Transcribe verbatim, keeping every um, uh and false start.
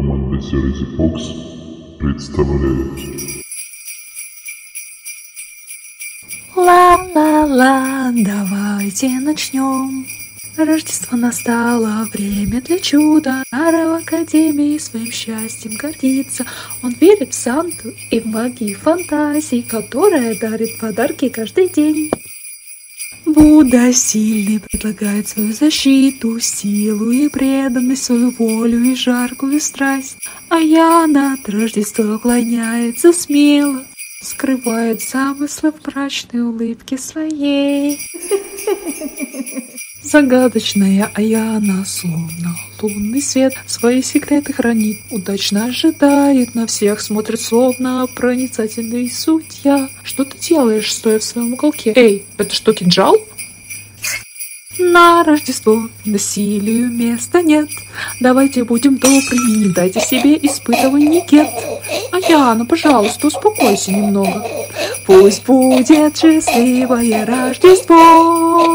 Команда Series Fox представляет. Ла-ла-ла, давайте начнем. Рождество настало, время для чуда. Таро в Академии своим счастьем гордится. Он верит в Санту и в магию фантазии, которая дарит подарки каждый день. Будда сильный предлагает свою защиту, силу и преданность, свою волю и жаркую страсть. Аяна от Рождества уклоняется смело, скрывает замыслы в мрачной улыбке своей. Загадочная Аяна, словно лунный свет, свои секреты хранит, удачно ожидает, на всех смотрит, словно проницательный судья. Что ты делаешь, стоя в своем уголке? Эй, это что, кинжал? На Рождество насилию места нет. Давайте будем добрыми, не дайте себе испытываний кет. Аяна, пожалуйста, успокойся немного. Пусть будет счастливое Рождество.